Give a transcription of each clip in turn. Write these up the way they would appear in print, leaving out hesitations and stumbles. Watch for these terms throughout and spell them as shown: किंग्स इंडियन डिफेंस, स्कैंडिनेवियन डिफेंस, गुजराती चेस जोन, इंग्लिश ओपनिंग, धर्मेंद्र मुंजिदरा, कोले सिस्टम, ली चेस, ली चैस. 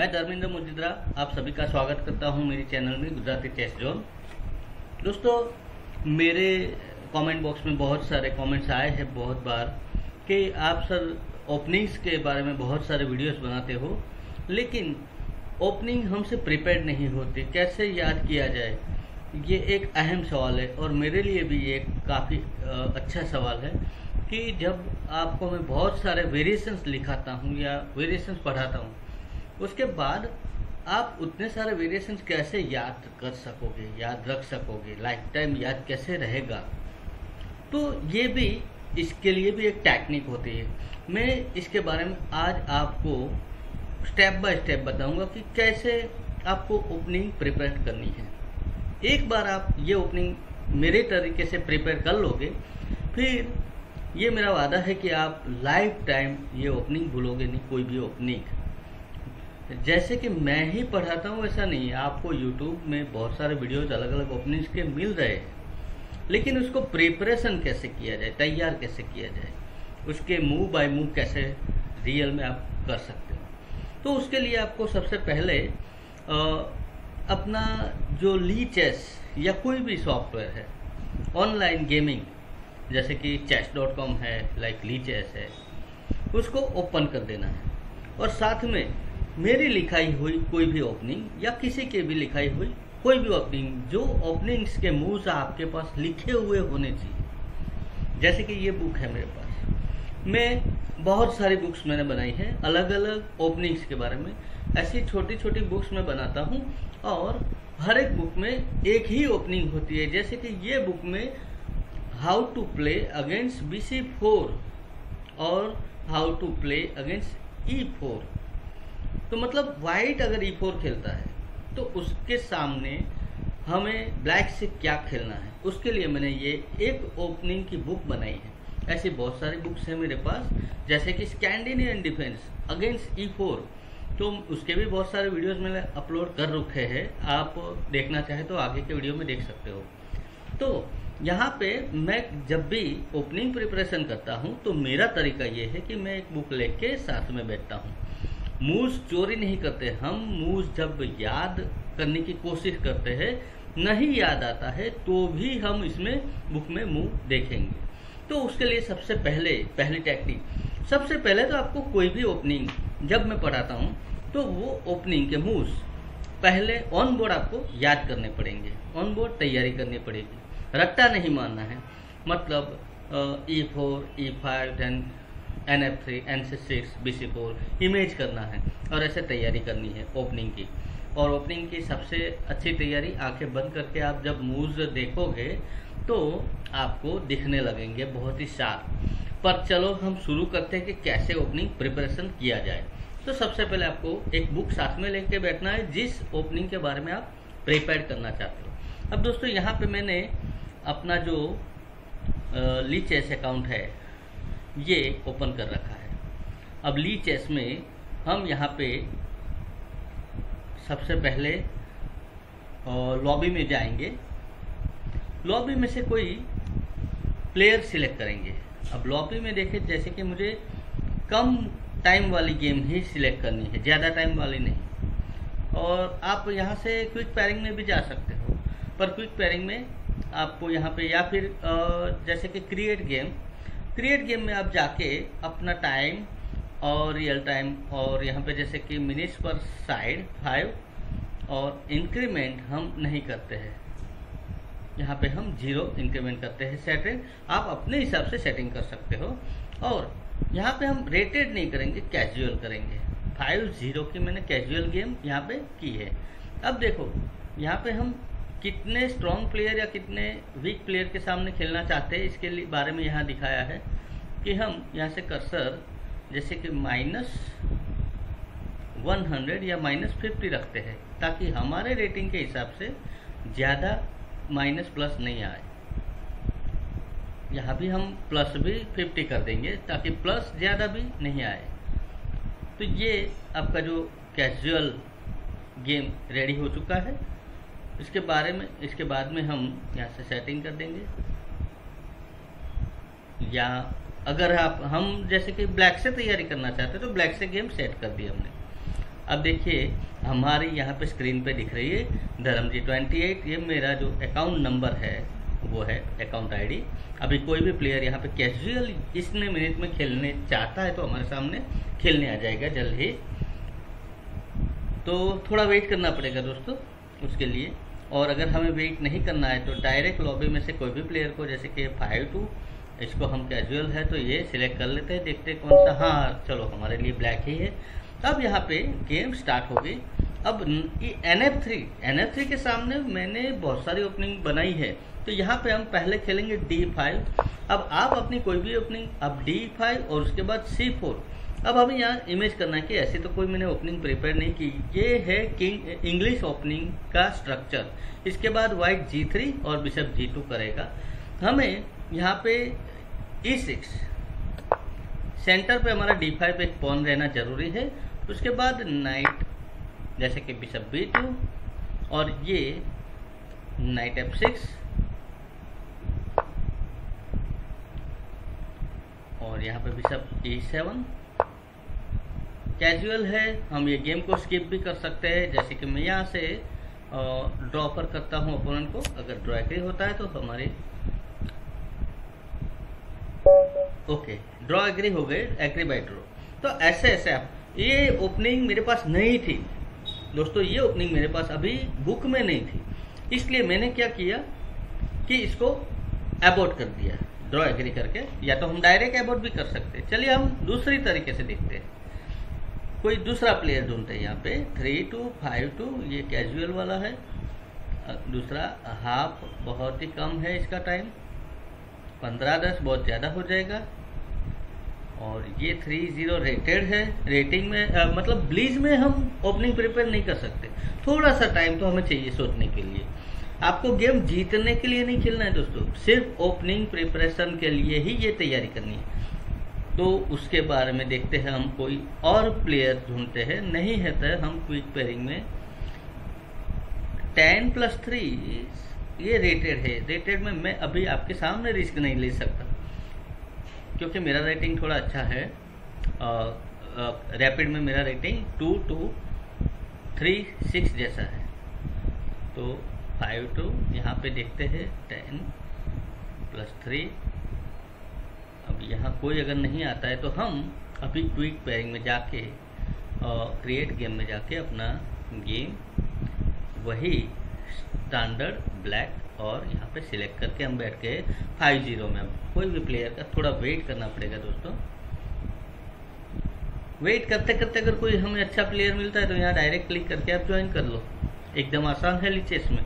मैं धर्मेंद्र मुंजिदरा आप सभी का स्वागत करता हूं मेरे चैनल में गुजराती चेस जोन। दोस्तों, मेरे कमेंट बॉक्स में बहुत सारे कमेंट्स आए हैं बहुत बार कि आप सर ओपनिंग्स के बारे में बहुत सारे वीडियोस बनाते हो, लेकिन ओपनिंग हमसे प्रिपेयर नहीं होती, कैसे याद किया जाए? ये एक अहम सवाल है और मेरे लिए भी ये काफ़ी अच्छा सवाल है कि जब आपको मैं बहुत सारे वेरिएशंस लिखाता हूँ या वेरिएशंस पढ़ाता हूँ, उसके बाद आप उतने सारे वेरिएशंस कैसे याद कर सकोगे, याद रख सकोगे, लाइफ टाइम याद कैसे रहेगा? तो ये भी, इसके लिए भी एक टेक्निक होती है। मैं इसके बारे में आज आपको स्टेप बाय स्टेप बताऊंगा कि कैसे आपको ओपनिंग प्रिपेयर करनी है। एक बार आप ये ओपनिंग मेरे तरीके से प्रिपेयर कर लोगे, फिर ये मेरा वादा है कि आप लाइफ टाइम ये ओपनिंग भूलोगे नहीं। कोई भी ओपनिंग जैसे कि मैं ही पढ़ाता हूँ ऐसा नहीं है, आपको यूट्यूब में बहुत सारे वीडियोज अलग अलग ओपनिंग्स के मिल रहे हैं, लेकिन उसको प्रिपरेशन कैसे किया जाए, तैयार कैसे किया जाए, उसके मूव बाय मूव कैसे रियल में आप कर सकते हो, तो उसके लिए आपको सबसे पहले अपना जो ली चैस या कोई भी सॉफ्टवेयर है ऑनलाइन गेमिंग, जैसे कि चैस.com है, लाइक ली चैस है, उसको ओपन कर देना है और साथ में मेरी लिखाई हुई कोई भी ओपनिंग या किसी के भी लिखाई हुई कोई भी ओपनिंग, जो ओपनिंग्स के मूव्स आपके पास लिखे हुए होने चाहिए। जैसे कि ये बुक है मेरे पास, मैं बहुत सारी बुक्स मैंने बनाई है अलग अलग ओपनिंग्स के बारे में, ऐसी छोटी छोटी बुक्स में बनाता हूँ और हर एक बुक में एक ही ओपनिंग होती है। जैसे कि ये बुक में how to play against BC4 और how to play against E4। तो मतलब वाइट अगर E4 खेलता है तो उसके सामने हमें ब्लैक से क्या खेलना है, उसके लिए मैंने ये एक ओपनिंग की बुक बनाई है। ऐसी बहुत सारी बुक्स हैं मेरे पास, जैसे कि स्कैंडिनेवियन डिफेंस अगेंस्ट E4, तो उसके भी बहुत सारे वीडियोस मैंने अपलोड कर रखे हैं, आप देखना चाहे तो आगे के वीडियो में देख सकते हो। तो यहाँ पे मैं जब भी ओपनिंग प्रिपरेशन करता हूँ तो मेरा तरीका ये है कि मैं एक बुक लेके साथ में बैठता हूँ। मूव्स चोरी नहीं करते हम, मूव्स जब याद करने की कोशिश करते हैं, नहीं याद आता है तो भी हम इसमें बुक में मूव देखेंगे। तो उसके लिए सबसे पहली टेक्निक, सबसे पहले तो आपको कोई भी ओपनिंग जब मैं पढ़ाता हूँ तो वो ओपनिंग के मूव्स पहले ऑन बोर्ड आपको याद करने पड़ेंगे, ऑन बोर्ड तैयारी करनी पड़ेगी, रट्टा नहीं मारना है। मतलब E4 E5 then NF3 NC6 BC4 image करना है और ऐसे तैयारी करनी है ओपनिंग की। और ओपनिंग की सबसे अच्छी तैयारी आंखें बंद करके आप जब मूव्स देखोगे तो आपको दिखने लगेंगे बहुत ही शार्प। पर चलो हम शुरू करते हैं कि कैसे ओपनिंग प्रिपरेशन किया जाए। तो सबसे पहले आपको एक बुक साथ में लेके बैठना है जिस ओपनिंग के बारे में आप प्रिपेयर करना चाहते हो। अब दोस्तों, यहाँ पे मैंने अपना जो ली चेस अकाउंट है ये ओपन कर रखा है। अब ली चेस में हम यहाँ पे सबसे पहले लॉबी में जाएंगे, लॉबी में से कोई प्लेयर सिलेक्ट करेंगे। अब लॉबी में देखें, जैसे कि मुझे कम टाइम वाली गेम ही सिलेक्ट करनी है, ज़्यादा टाइम वाली नहीं। और आप यहाँ से क्विक पेयरिंग में भी जा सकते हो, पर क्विक पेयरिंग में आपको यहाँ पे या फिर जैसे कि क्रिएट गेम में आप जाके अपना टाइम और रियल टाइम और यहाँ पे जैसे कि मिनट्स पर साइड 5 और इंक्रीमेंट हम नहीं करते हैं, यहाँ पे हम 0 इंक्रीमेंट करते हैं। सेटिंग आप अपने हिसाब से सेटिंग कर सकते हो और यहाँ पे हम रेटेड नहीं करेंगे, कैजुअल करेंगे। 5-0 की मैंने कैजुअल गेम यहाँ पे की है। अब देखो यहाँ पे हम कितने स्ट्रॉन्ग प्लेयर या कितने वीक प्लेयर के सामने खेलना चाहते हैं, इसके लिए बारे में यहाँ दिखाया है कि हम यहाँ से कर्सर जैसे कि -100 या -50 रखते हैं ताकि हमारे रेटिंग के हिसाब से ज़्यादा माइनस प्लस नहीं आए। यहाँ भी हम प्लस भी 50 कर देंगे ताकि प्लस ज़्यादा भी नहीं आए। तो ये आपका जो कैजुअल गेम रेडी हो चुका है। इसके बाद में हम यहाँ से सेटिंग कर देंगे, या अगर आप हम जैसे कि ब्लैक से तैयारी करना चाहते हैं तो ब्लैक से गेम सेट कर दी हमने। अब देखिए हमारे यहाँ पे स्क्रीन पे दिख रही है धर्मजी 28, ये मेरा जो अकाउंट नंबर है वो है अकाउंट आईडी। अभी कोई भी प्लेयर यहाँ पे कैजुअल इसने मिनट में खेलने चाहता है तो हमारे सामने खेलने आ जाएगा जल्द ही, तो थोड़ा वेट करना पड़ेगा दोस्तों उसके लिए। और अगर हमें वेट नहीं करना है तो डायरेक्ट लॉबी में से कोई भी प्लेयर को, जैसे कि 5-2 इसको हम कैजुअल है तो ये सिलेक्ट कर लेते हैं, देखते हैं कौन सा, हाँ चलो हमारे लिए ब्लैक ही है। अब यहाँ पे गेम स्टार्ट हो गई। अब NF3 के सामने मैंने बहुत सारी ओपनिंग बनाई है, तो यहाँ पे हम पहले खेलेंगे D5। अब आप अपनी कोई भी ओपनिंग, अब D5 और उसके बाद C4। अब हमें यहाँ इमेज करना है कि ऐसे तो कोई मैंने ओपनिंग प्रिपेयर नहीं की। ये है किंग इंग्लिश ओपनिंग का स्ट्रक्चर। इसके बाद वाइट G3 और बिशप G2 करेगा। हमें यहाँ पे E6 सेंटर पे हमारा D5 एक पॉन रहना जरूरी है। उसके बाद नाइट, जैसे कि बिशप B2 और ये नाइट F6 और यहाँ पे बिशप E7। कैजुअल है, हम ये गेम को स्किप भी कर सकते हैं, जैसे कि मैं यहाँ से ड्रॉ पर करता हूँ ओपोनेंट को। अगर ड्रॉ एग्री होता है तो हमारे ओके, ड्रॉ एग्री हो गए, एग्री बाय ड्रॉ। तो ऐसे ऐसे आप, ये ओपनिंग मेरे पास नहीं थी दोस्तों, ये ओपनिंग मेरे पास अभी बुक में नहीं थी, इसलिए मैंने क्या किया कि इसको एबॉर्ट कर दिया ड्रॉ एग्री करके, या तो हम डायरेक्ट एबॉर्ट भी कर सकते हैं। चलिए हम दूसरी तरीके से देखते हैं, कोई दूसरा प्लेयर ढूंढते हैं। यहाँ पे 3-2, 5-2 ये कैजुअल वाला है, दूसरा हाफ बहुत ही कम है, इसका टाइम 15-10 बहुत ज़्यादा हो जाएगा। और ये 3-0 रेटेड है, रेटिंग में मतलब ब्लीज में हम ओपनिंग प्रिपेयर नहीं कर सकते, थोड़ा सा टाइम तो हमें चाहिए सोचने के लिए। आपको गेम जीतने के लिए नहीं खेलना है दोस्तों, सिर्फ ओपनिंग प्रिपरेशन के लिए ही ये तैयारी करनी है। तो उसके बारे में देखते हैं, हम कोई और प्लेयर ढूंढते हैं। नहीं है तो हम क्विक पेयरिंग में 10+3 ये रेटेड है, रेटेड में मैं अभी आपके सामने रिस्क नहीं ले सकता क्योंकि मेरा रेटिंग थोड़ा अच्छा है। रैपिड में मेरा रेटिंग 2-2-3-6 जैसा है। तो 5-2 यहाँ पे देखते हैं 10+3। अब यहाँ कोई अगर नहीं आता है तो हम अभी क्विक पेयरिंग में जाके क्रिएट गेम में जाके अपना गेम वही स्टैंडर्ड ब्लैक और यहाँ पे सिलेक्ट करके हम बैठ गए 5-0 में। कोई भी प्लेयर का थोड़ा वेट करना पड़ेगा दोस्तों, वेट करते करते अगर कोई हमें अच्छा प्लेयर मिलता है तो यहाँ डायरेक्ट क्लिक करके आप ज्वाइन कर लो, एकदम आसान है ली चैस में।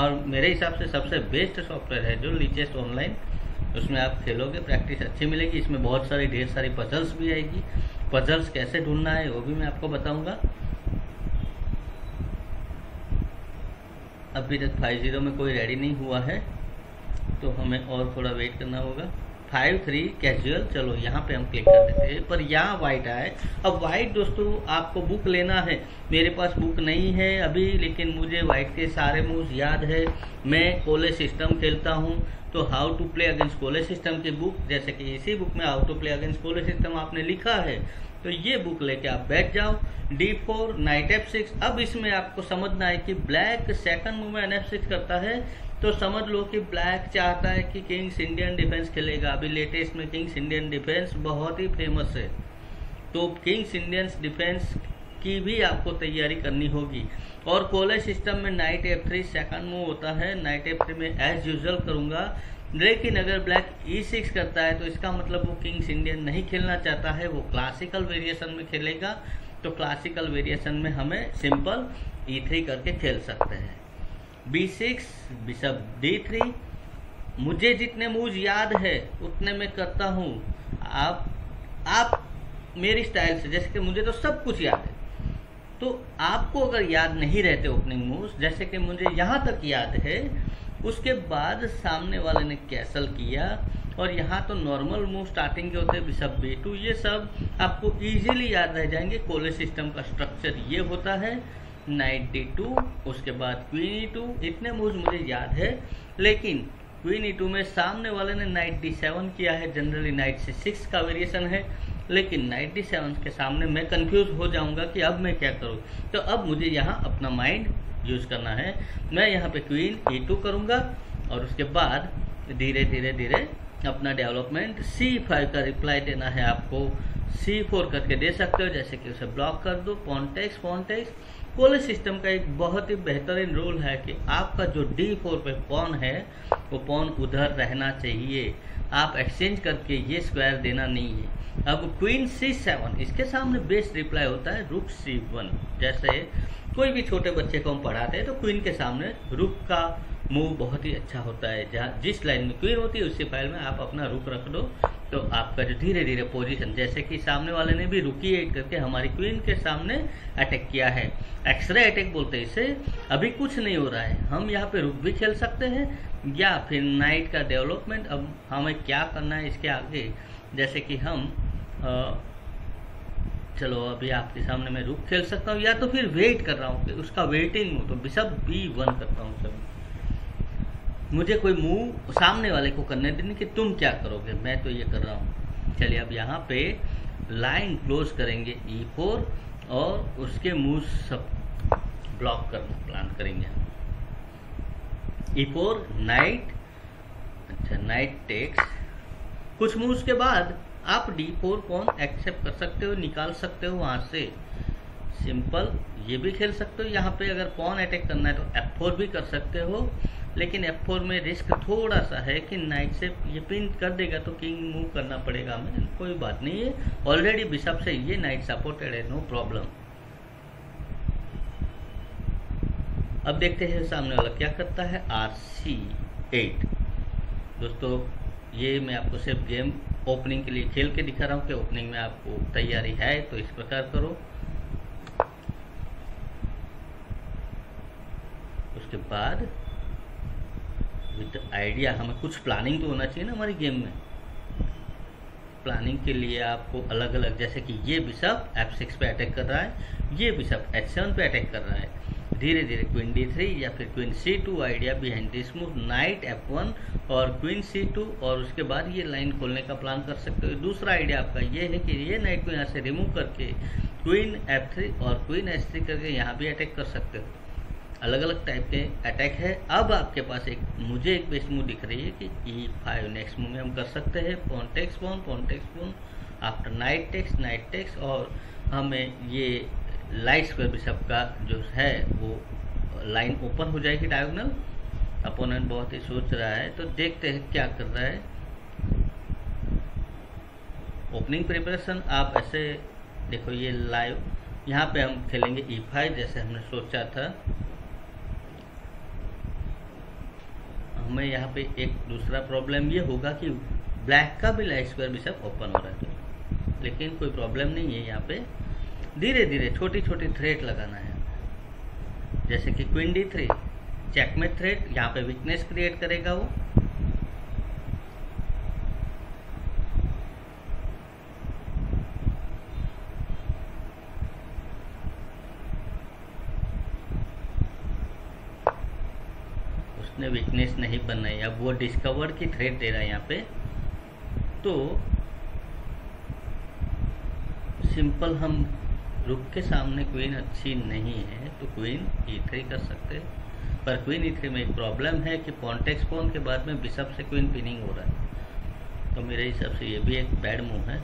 और मेरे हिसाब से सबसे बेस्ट सॉफ्टवेयर है जो ली चैस ऑनलाइन, उसमें आप खेलोगे प्रैक्टिस अच्छी मिलेगी। इसमें बहुत सारी ढेर सारी पजल्स भी आएगी, पजल्स कैसे ढूंढना है वो भी मैं आपको बताऊँगा। अभी तक 5-0 में कोई रेडी नहीं हुआ है तो हमें और थोड़ा वेट करना होगा। 5-3 कैजुअल, चलो यहाँ पे हम क्लिक कर देते हैं, पर यहाँ वाइट आए। अब वाइट दोस्तों आपको बुक लेना है, मेरे पास बुक नहीं है अभी, लेकिन मुझे वाइट के सारे मूव्स याद है। मैं कोले सिस्टम खेलता हूँ, तो how to play against कोले सिस्टम की बुक, जैसे कि इसी बुक में how to play against कोले सिस्टम आपने लिखा है, तो ये बुक लेके आप बैठ जाओ। D4 नाइट F6, अब इसमें आपको समझना है कि ब्लैक सेकंड मूव में NF6 करता है तो समझ लो कि ब्लैक चाहता है कि किंग्स इंडियन डिफेंस खेलेगा। अभी लेटेस्ट में किंग्स इंडियन डिफेंस बहुत ही फेमस है, तो किंग्स इंडियन डिफेंस की भी आपको तैयारी करनी होगी। और कोले सिस्टम में नाइट F3 सेकंड मूव होता है, नाइट F3 में एज यूजल करूँगा, लेकिन अगर ब्लैक E6 करता है तो इसका मतलब वो किंग्स इंडियन नहीं खेलना चाहता है, वो क्लासिकल वेरिएशन में खेलेगा। तो क्लासिकल वेरिएशन में हमें सिंपल E3 करके खेल सकते हैं, B6 बिशप D3। मुझे जितने मूव्स याद है उतने मैं करता हूँ, आप मेरी स्टाइल से, जैसे कि मुझे तो सब कुछ याद है, तो आपको अगर याद नहीं रहते ओपनिंग मूव्स, जैसे कि मुझे यहाँ तक याद है। उसके बाद सामने वाले ने कैसल किया और यहाँ तो नॉर्मल मूव स्टार्टिंग के होते हैं बिशप B2, ये सब आपको इजीली याद रह जाएंगे। कोले सिस्टम का स्ट्रक्चर ये होता है, नाइट D2 उसके बाद क्वीन E2, इतने मूव्स मुझे याद है। लेकिन क्वीन E2 में सामने वाले ने नाइट D7 किया है, जनरली नाइट C6 का वेरिएशन है, लेकिन 97 के सामने मैं कंफ्यूज हो जाऊंगा कि अब मैं क्या करूँ। तो अब मुझे यहाँ अपना माइंड यूज करना है। मैं यहाँ पे क्वीन e2 करूँगा और उसके बाद धीरे धीरे धीरे अपना डेवलपमेंट c5 का रिप्लाई देना है आपको। c4 करके दे सकते हो, जैसे कि उसे ब्लॉक कर दो। पॉन टैक्स कोले सिस्टम का एक बहुत ही बेहतरीन रूल है कि आपका जो d4 पे पॉन है वो पॉन उधर रहना चाहिए, आप एक्सचेंज करके ये स्क्वायर देना नहीं है। अब क्वीन c7, इसके सामने बेस्ट रिप्लाई होता है रुक c1। जैसे कोई भी छोटे बच्चे को हम पढ़ाते हैं तो क्वीन के सामने रुक का मूव बहुत ही अच्छा होता है। जहाँ जिस लाइन में क्वीन होती है उसी फाइल में आप अपना रुक रख दो, तो आपका जो धीरे धीरे पोजीशन, जैसे कि सामने वाले ने भी रुकी एट करके हमारी क्वीन के सामने अटैक किया है। एक्सरे अटैक बोलते हैं इसे। अभी कुछ नहीं हो रहा है, हम यहाँ पे रुक भी खेल सकते हैं या फिर नाइट का डेवलपमेंट। अब हमें क्या करना है इसके आगे, जैसे कि हम चलो अभी आपके सामने मैं रुक खेल सकता हूँ या तो फिर वेट कर रहा हूँ कि उसका वेटिंग हो, तो बिशप b1 करता हूँ। सर मुझे कोई मूव सामने वाले को करने देने कि तुम क्या करोगे, मैं तो ये कर रहा हूँ। चलिए अब यहाँ पे लाइन क्लोज करेंगे e4 और उसके मूव सब ब्लॉक करना प्लान करेंगे। e4 नाइट, अच्छा नाइट टेक्स। कुछ मूव्स के बाद आप d4 पॉन एक्सेप्ट कर सकते हो, निकाल सकते हो वहाँ से। सिंपल ये भी खेल सकते हो। यहाँ पे अगर पॉन अटैक करना है तो f4 भी कर सकते हो, लेकिन f4 में रिस्क थोड़ा सा है कि नाइट से ये पिन कर देगा तो किंग मूव करना पड़ेगा हमें। कोई बात नहीं है, ऑलरेडी बिशप से ये नाइट सपोर्टेड है, नो प्रॉब्लम। अब देखते हैं सामने वाला क्या करता है। rc8। दोस्तों ये मैं आपको सिर्फ गेम ओपनिंग के लिए खेल के दिखा रहा हूँ कि ओपनिंग में आपको तैयारी है तो इस प्रकार करो। उसके बाद विद आइडिया हमें कुछ प्लानिंग तो होना चाहिए ना हमारी गेम में। प्लानिंग के लिए आपको अलग अलग, जैसे कि ये बिशप f6 पे अटैक कर रहा है, ये बिशप h7 पे अटैक कर रहा है। धीरे धीरे क्वीन d3 या फिर queen c2 idea behind this move. Knight f1 और क्वीन c2 और उसके बाद ये लाइन खोलने का प्लान कर सकते हो। दूसरा आइडिया आपका ये है कि ये नाइट को यहाँ से रिमूव करके क्वीन f3 और क्वीन h3 करके यहाँ भी अटैक कर सकते हो। अलग अलग टाइप के अटैक है। अब आपके पास एक, मुझे एक बेस्ट मूव दिख रही है कि e5 नेक्स्ट मूव में हम कर सकते हैं। Pawn takes pawn after knight takes और हमें ये लाइट स्क्वायर बिशप का जो है वो लाइन ओपन हो जाएगी डायगोनल। अपोनेंट बहुत ही सोच रहा है, तो देखते हैं क्या कर रहा है। ओपनिंग प्रिपरेशन आप ऐसे देखो, ये लाइव यहाँ पे हम खेलेंगे e5 जैसे हमने सोचा था। हमें यहाँ पे एक दूसरा प्रॉब्लम ये होगा कि ब्लैक का भी लाइट स्क्वायर बिशप ओपन हो रहा है, लेकिन कोई प्रॉब्लम नहीं है। यहाँ पे धीरे धीरे छोटी छोटी थ्रेट लगाना है, जैसे कि क्वीन d3 चेकमेट थ्रेट। यहाँ पे वीकनेस क्रिएट करेगा वो। वीकनेस नहीं बनना है, अब वो डिस्कवर की थ्रेड दे रहा है यहाँ पे। तो सिंपल हम रुक के सामने क्वीन अच्छी नहीं है तो क्वीन e3 कर सकते हैं, पर क्वीन e3 में एक प्रॉब्लम है कि पॉन्टेक्स पॉन के बाद में बिशप से क्वीन पिनिंग हो रहा है, तो मेरे हिसाब से ये भी एक बैड मूव है।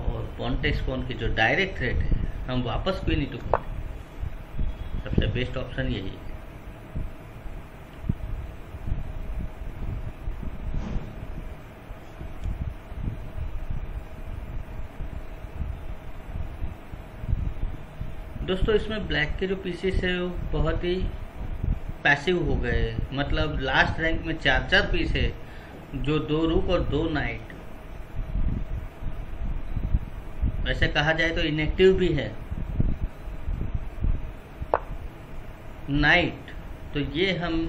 और पॉन्टेक्स पॉन की जो डायरेक्ट थ्रेड है हम वापस क्वीन e2 करें, सबसे बेस्ट ऑप्शन यही है। दोस्तों इसमें ब्लैक के जो पीसेस है वो बहुत ही पैसिव हो गए, मतलब लास्ट रैंक में 4-4 पीस है, जो 2 रुक और 2 नाइट। वैसे कहा जाए तो इनएक्टिव भी है नाइट, तो ये हम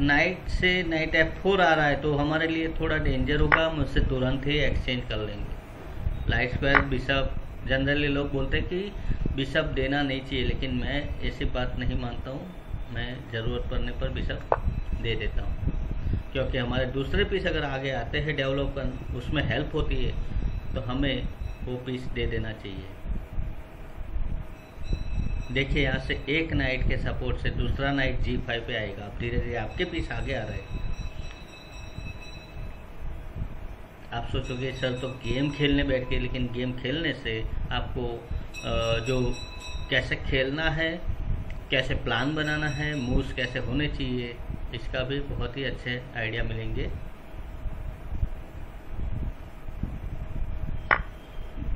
नाइट से नाइट f4 आ रहा है तो हमारे लिए थोड़ा डेंजर होगा, हम उससे तुरंत ही एक्सचेंज कर लेंगे। लाइट स्क्वायर बिशप जनरली लोग बोलते हैं कि बिशप देना नहीं चाहिए, लेकिन मैं ऐसी बात नहीं मानता हूँ। मैं ज़रूरत पड़ने पर बिशप दे देता हूँ, क्योंकि हमारे दूसरे पीस अगर आगे आते हैं डेवलप कर, उसमें हेल्प होती है। तो हमें को पीस दे देना चाहिए। देखिए यहाँ से एक नाइट के सपोर्ट से दूसरा नाइट G5 पे आएगा। आप धीरे धीरे आपके पीस आगे आ रहे हैं। आप सोचोगे सर तो गेम खेलने बैठ के, लेकिन गेम खेलने से आपको जो कैसे खेलना है, कैसे प्लान बनाना है, मूव्स कैसे होने चाहिए, इसका भी बहुत ही अच्छे आइडिया मिलेंगे।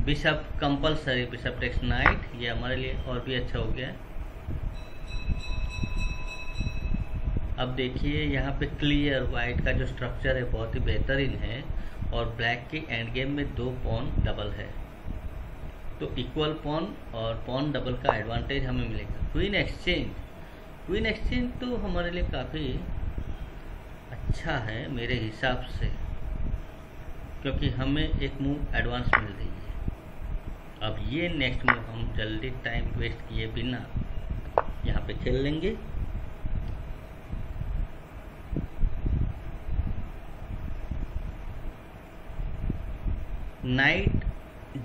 Bishop compulsory, bishop takes knight, ये हमारे लिए और भी अच्छा हो गया। अब देखिए यहाँ पे क्लियर वाइट का जो स्ट्रक्चर है बहुत ही बेहतरीन है, और ब्लैक की एंड गेम में 2 पॉन डबल है, तो इक्वल पॉन और पॉन डबल का एडवांटेज हमें मिलेगा। क्वीन एक्सचेंज, क्वीन एक्सचेंज तो हमारे लिए काफ़ी अच्छा है मेरे हिसाब से, क्योंकि हमें एक मूव एडवांस मिल रही है। अब ये नेक्स्ट मूव हम जल्दी टाइम वेस्ट किए बिना यहाँ पे खेल लेंगे। नाइट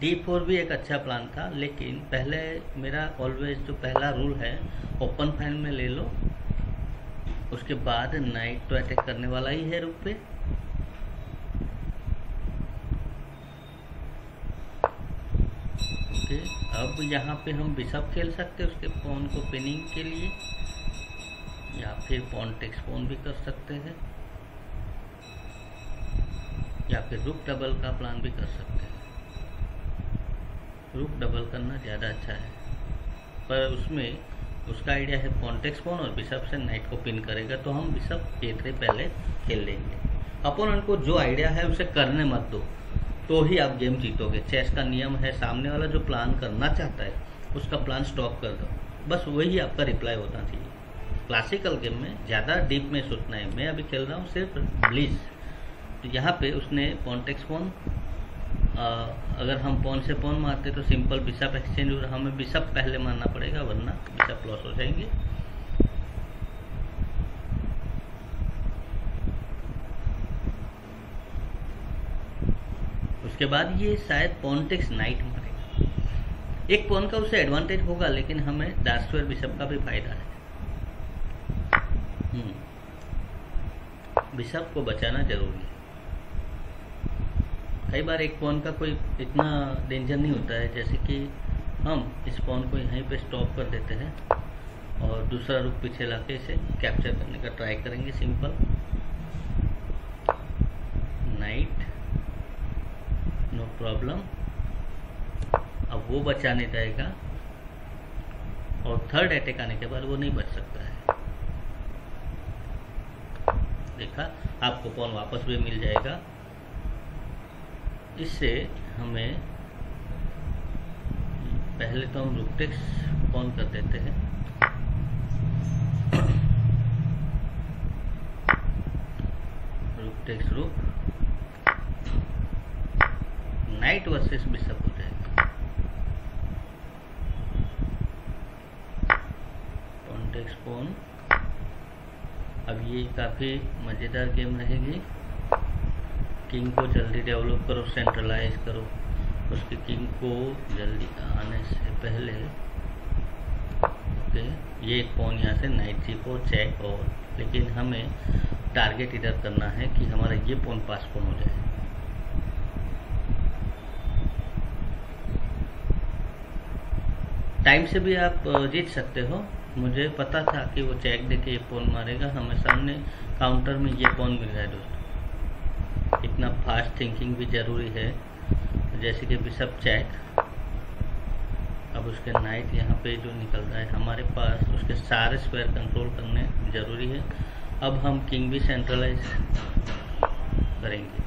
D4 भी एक अच्छा प्लान था, लेकिन पहले मेरा ऑलवेज जो पहला रूल है ओपन फाइन में ले लो, उसके बाद नाइट तो अटैक करने वाला ही है रूप पे। अब यहाँ पे हम बिशप खेल सकते हैं उसके पॉन को पिनिंग के लिए, या फिर पॉन टेक्स पॉन भी कर सकते हैं, या फिर रुक डबल का प्लान भी कर सकते हैं। रुक डबल करना ज़्यादा अच्छा है, पर उसमें उसका आइडिया है पॉन टेक्स पॉन और बिशप से नाइट को पिन करेगा, तो हम बिशप A3 पहले खेल लेंगे। अपोनेंट को जो आइडिया है उसे करने मत दो, तो ही आप गेम जीतोगे। चेस का नियम है, सामने वाला जो प्लान करना चाहता है उसका प्लान स्टॉप कर दो, बस वही आपका रिप्लाई होना चाहिए। क्लासिकल गेम में ज़्यादा डीप में सोचना है। मैं अभी खेल रहा हूँ सिर्फ ब्लिस, तो यहाँ पे उसने पॉन टेक्स पॉन, अगर हम पॉन से पॉन मारते तो सिंपल बिशप एक्सचेंज हो रहा, हमें बिशप पहले मारना पड़ेगा वरना बिशप लॉस हो जाएंगे। उसके बाद ये शायद पॉन टेक्स नाइट मारेगा, एक पॉन का उसे एडवांटेज होगा, लेकिन हमें डार्क स्क्वायर बिशप का भी फायदा है। बिशप को बचाना जरूरी है। कई बार एक पॉन का कोई इतना डेंजर नहीं होता है, जैसे कि हम इस पॉन को यहीं पे स्टॉप कर देते हैं और दूसरा रुक पीछे लाके इसे कैप्चर करने का ट्राई करेंगे। सिंपल नाइट नो प्रॉब्लम, अब वो बचाने जाएगा और थर्ड अटैक आने के बाद वो नहीं बच सकता है। देखा, आपको पॉन वापस भी मिल जाएगा, इससे हमें पहले तो हम रुक टेक्स पॉन कर देते हैं। रुक टेक्स रुक, नाइट वर्सेस बिशप हो जाएगा। पॉन टेक्स पॉन, अब ये काफ़ी मज़ेदार गेम रहेगी। किंग को जल्दी डेवलप करो, सेंट्रलाइज करो, उसके किंग को जल्दी आने से पहले। ओके, ये पॉन यहाँ से नाइट G4 चेक, और लेकिन हमें टारगेट इधर करना है कि हमारा ये पॉन पास पॉन हो जाए। टाइम से भी आप जीत सकते हो। मुझे पता था कि वो चेक देके ये पॉन मारेगा, हमें सामने काउंटर में ये पॉन मिल रहा है। दोस्तों, इतना फास्ट थिंकिंग भी ज़रूरी है, जैसे कि बिशप चेक, अब उसके नाइट यहाँ पे जो निकल रहा है हमारे पास, उसके सारे स्क्वायर कंट्रोल करने ज़रूरी है। अब हम किंग भी सेंट्रलाइज करेंगे।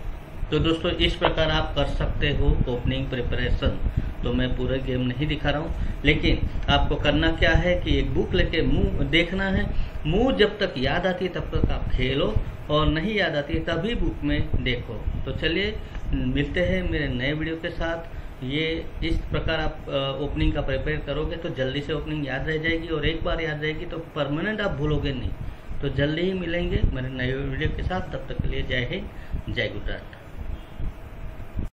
तो दोस्तों, इस प्रकार आप कर सकते हो ओपनिंग प्रिपरेशन। तो मैं पूरा गेम नहीं दिखा रहा हूँ, लेकिन आपको करना क्या है कि एक बुक लेके मूव देखना है। मूव जब तक याद आती है तब तक आप खेलो, और नहीं याद आती है तभी बुक में देखो। तो चलिए, मिलते हैं मेरे नए वीडियो के साथ। ये इस प्रकार आप ओपनिंग का प्रिपेयर करोगे तो जल्दी से ओपनिंग याद रह जाएगी, और एक बार याद रहेगी तो परमानेंट आप भूलोगे नहीं। तो जल्दी ही मिलेंगे मेरे नए वीडियो के साथ, तब तक के लिए जय हिंद, जय गुजरात।